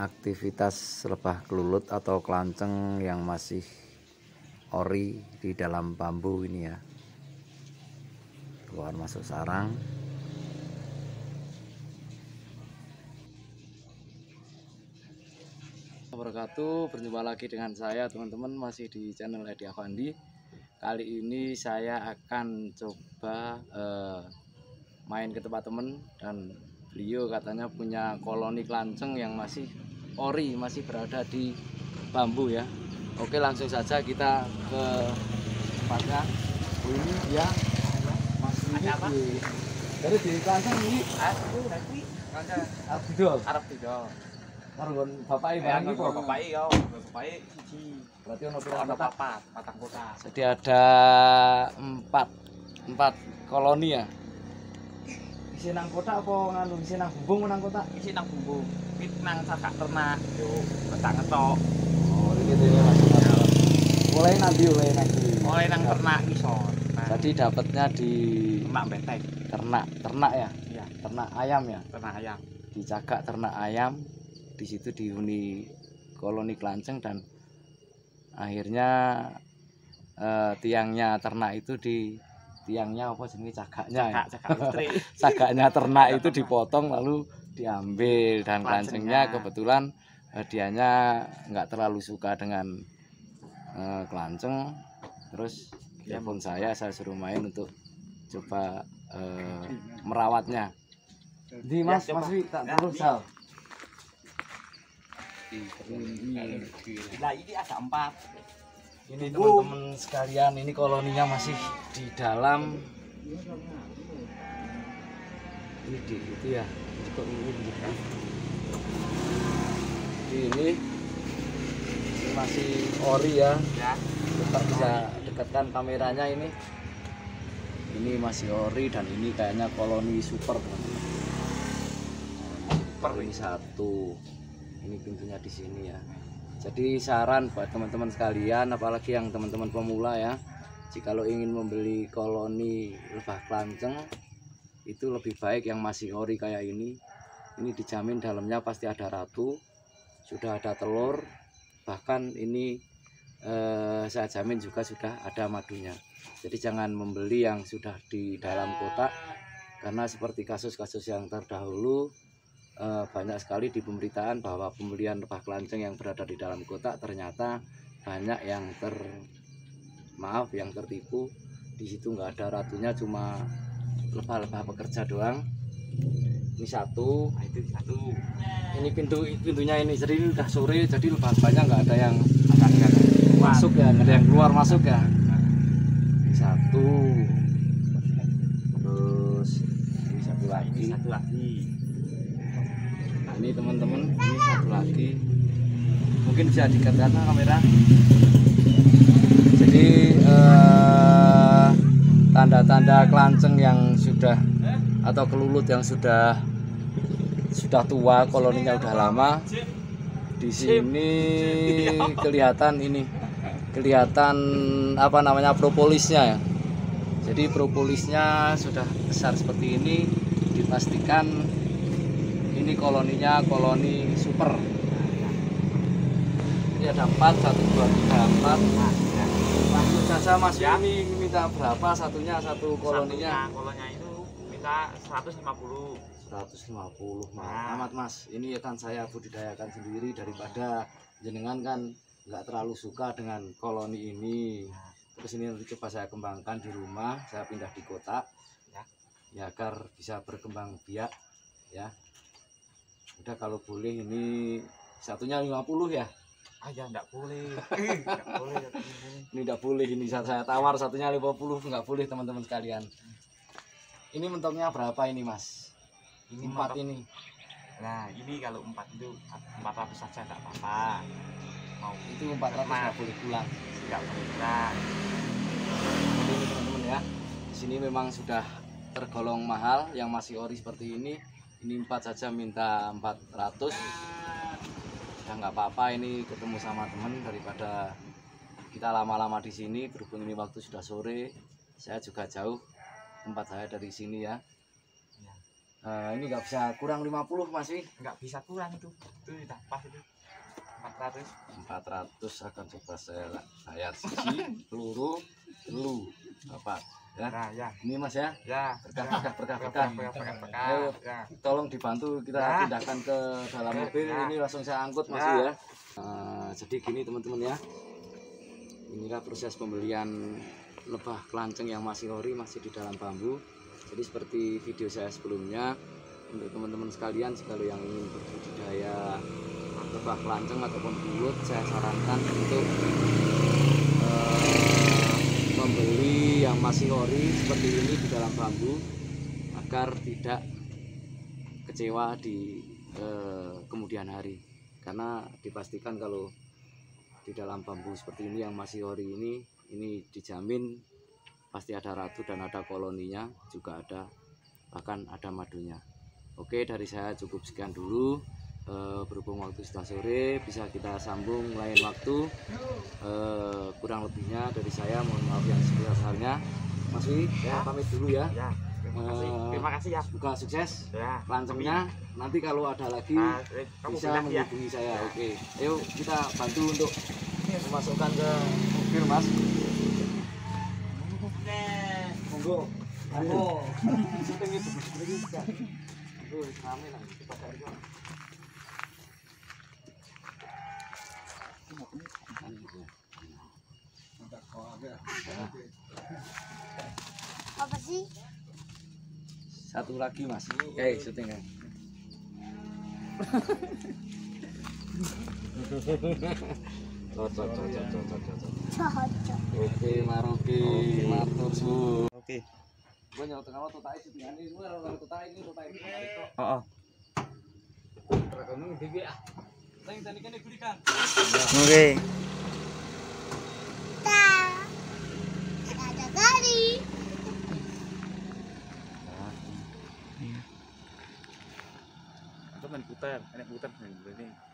aktivitas lebah kelulut atau klanceng yang masih ori di dalam bambu ini ya, keluar masuk sarang. Wabarakatuh, berjumpa lagi dengan saya teman-teman, masih di channel Edy Afandi. Kali ini saya akan coba main ke tempat teman, dan beliau katanya punya koloni klanceng yang masih ori, masih berada di bambu ya. Oke, langsung saja kita ke tempatnya. Ini dia masih ada apa? Dari di klanceng ini aku nanti klanceng Arab Didol. Arab Didol. Karun bapak barang iki kok bapak yo, bapak siji. Berarti ono pirang papat, patang kota. Jadi ada 4 koloni ya. Isi nang kota apa nganu? Isi nang bumbung nang kota? Isi nang bumbung. Pit nang sakak ternak. Yo, petang ngetok. Oh, iki gitu ya Mas. Mulai nanti oleh nanti. Mulai nang ternak iso. Jadi dapatnya di ternak beteng. Ternak ya? Iya, ternak ayam ya? Ternak ayam. Dicagak ternak ayam. Di situ dihuni koloni klanceng, dan akhirnya tiangnya ternak itu di tiangnya apa sini cagaknya, cagaknya ternak itu dipotong lalu diambil, dan klancengnya kebetulan dianya nggak terlalu suka dengan klanceng. Terus telepon saya suruh main untuk coba merawatnya. Di mas Wi tak terus sal. Nah, ini ada 4. Ini teman-teman sekalian, ini koloninya masih di dalam. Ini di itu ya. Ini masih ori ya. Kita bisa dekatkan kameranya ini. Ini masih ori, dan ini kayaknya koloni super. Ini 1. Ini pintunya di sini ya. Jadi saran buat teman-teman sekalian, apalagi yang teman-teman pemula ya, jikalau ingin membeli koloni lebah klanceng, itu lebih baik yang masih ori kayak ini. Ini dijamin dalamnya pasti ada ratu, sudah ada telur, bahkan ini saya jamin juga sudah ada madunya. Jadi jangan membeli yang sudah di dalam kotak, karena seperti kasus-kasus yang terdahulu, banyak sekali di pemberitaan bahwa pembelian lebah klanceng yang berada di dalam kotak ternyata banyak yang tertipu. Di situ nggak ada ratunya, cuma lebah-lebah pekerja doang. Ini 1, nah, itu 1. Ini pintunya ini. Jadi udah sore, jadi lebah-lebahnya nggak ada yang masuk ya, nggak ada yang keluar masuk ya. Ini 1. Terus ini 1 lagi. Ini 1 lagi. Ini teman-teman, ini 1 lagi. Mungkin bisa dikatakan kamera. Jadi tanda-tanda klanceng yang sudah, atau kelulut yang sudah tua, koloninya udah lama. Di sini kelihatan ini. Kelihatan apa namanya, propolisnya ya. Jadi propolisnya sudah besar seperti ini, dipastikan ini koloninya koloni super. Ini ada 4, 1, 2, 3, 4. Langsung saja Mas ya. Ini minta berapa satunya, satu koloninya? Koloninya itu minta 150. 150 amat Mas. Ini akan saya budidayakan sendiri, daripada jenengan kan nggak terlalu suka dengan koloni ini. Terus ini nanti coba saya kembangkan di rumah, saya pindah di kota ya, agar bisa berkembang biak ya. Udah, kalau boleh ini satunya 50 ya? Ya enggak boleh. Enggak boleh. Ini enggak boleh, ini saya tawar satunya 50, enggak boleh teman-teman sekalian. Ini mentoknya berapa ini, Mas? Ini 4 mentok. Ini. Nah, ini kalau 4 itu 400 saja enggak apa-apa. Mau itu 400 enggak boleh pulang. Enggak boleh pulang. Ini teman-teman ya. Di sini memang sudah tergolong mahal yang masih ori seperti ini. Ini 4 saja minta 400. Ya nggak apa-apa, ini ketemu sama temen, daripada kita lama-lama di sini. Berhubung ini waktu sudah sore, saya juga jauh tempat saya dari sini ya. Nah, ini nggak bisa kurang 50 masih. Nggak bisa kurang itu udah pas itu. 400 akan coba saya sisi peluru telu apa ya. Nah, ya ini mas ya, ya berkah. Ayo, ya. Tolong dibantu kita ya. Pindahkan ke dalam mobil ya. Ini langsung saya angkut ya. Mas ya. Jadi gini teman-teman ya, inilah proses pembelian lebah kelanceng yang masih ori, masih di dalam bambu. Jadi seperti video saya sebelumnya, untuk teman-teman sekalian kalau yang ingin berbudidaya lebah kelanceng ataupun kelulut, saya sarankan untuk membeli yang masih ori seperti ini di dalam bambu agar tidak kecewa di kemudian hari, karena dipastikan kalau di dalam bambu seperti ini yang masih ori ini dijamin pasti ada ratu dan ada koloninya, juga ada bahkan ada madunya. Oke, dari saya cukup sekian dulu. Berhubung waktu sudah sore, bisa kita sambung lain waktu. Kurang lebihnya dari saya mohon maaf yang sebesar-besarnya. Mas Wi, ya. Pamit dulu ya. Ya, terima kasih ya. Semoga sukses ya. Klancengnya nanti kalau ada lagi bisa menghubungi ya. Saya. Ya. Oke, ayo kita bantu untuk memasukkan ke mobil mas. Monggo, monggo. Apa sih? Satu lagi mas. Hey, syuting ya. Oke, maroki, matur suwun. Oke. Gua nyaut tengah waktu tadi syutingan ini, gua orang tadi ini tuh tadi. Heeh. Terkanu di WA. Saya tadi kan diberikan. Oke. Putar, enak putar ini.